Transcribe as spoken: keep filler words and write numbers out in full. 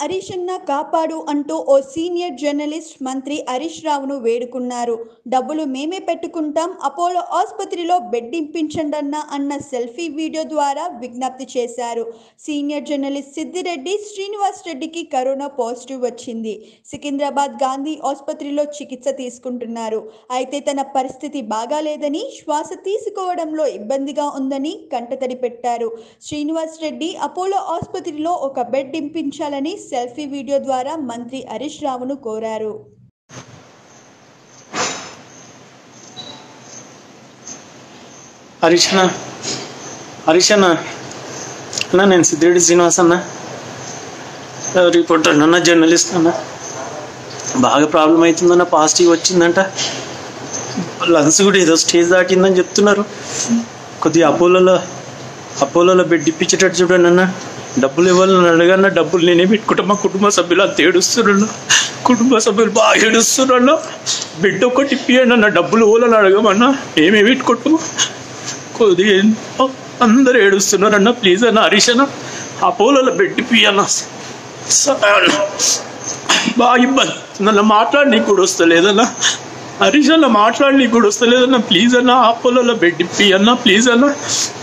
హరీష్‌న్న కాపాడు అంటూ ఓ senior journalist మంత్రి హరీష్ రావును వేడుకున్నారు. డబ్బులు మేమే పెట్టుకుంటాం, అపోలో ఆసుపత్రిలో బెడ్ ఇంపించండన్న అన్న సెల్ఫీ వీడియో ద్వారా విజ్ఞప్తి చేశారు. సీనియర్ జర్నలిస్ట్ సిద్దిరెడ్డి శ్రీనివాస్ రెడ్డికి కరోనా పాజిటివ్ వచ్చింది. సికింద్రాబాద్ గాంధీ ఆసుపత్రిలో చికిత్స తీసుకుంటున్నారు. అయితే తన పరిస్థితి బాగాలేదని, శ్వాస తీసుకోవడంలో ఇబ్బందిగా ఉందని కంటతడి పెట్టారు. శ్రీనివాస్ రెడ్డి అపోలో ఆసుపత్రిలో ఒక బెడ్ ఇంపించాలని సెల్ఫీ వీడియో ద్వారా మంత్రి హరీష్ రావును కోరారు. హరీష్ అన్న హరీష్ అన్న అన్న నేను సిద్దిరెడ్డి శ్రీనివాస్ అన్న, రిపోర్టర్ అన్న, జర్నలిస్ట్ అన్న. బాగా ప్రాబ్లం అవుతుందన్న, పాజిటివ్ వచ్చిందంట, లంగ్స్ కూడా ఏదో స్టేజ్ దాటిందని చెప్తున్నారు. కొద్దిగా అపోలోలో అపోలోలో బెడ్ ఇప్పించేటట్టు చూడండి అన్న. డబ్బులు ఇవ్వాలని అడగన్నా డబ్బులు నేనే పెట్టుకుంటా, మా కుటుంబ సభ్యులు అంత ఏడుస్తున్నాను, కుటుంబ సభ్యులు బాగా ఏడుస్తున్నాను. బిడ్డ ఒక్కటి ఇప్పియండి అన్న, డబ్బులు ఇవ్వాలని అడగమన్నా, ఏమే పెట్టుకుంటు కొద్దిగా అందరూ ఏడుస్తున్నారన్న, ప్లీజ్ అన్న హరీష్ అన్న, ఆ పోలలో బెడ్ ఇప్పియన్నా, బాగా ఇబ్బంది నన్ను మాట్లాడి నీకు కూడా వస్తలేదన్నా, హరీష్ అన్న మాట్లాడి నీకు కూడా వస్తలేదన్నా, ప్లీజ్ అన్న ఆ పోలలో బెడ్ ఇప్పియన్నా, ప్లీజ్ అన్న.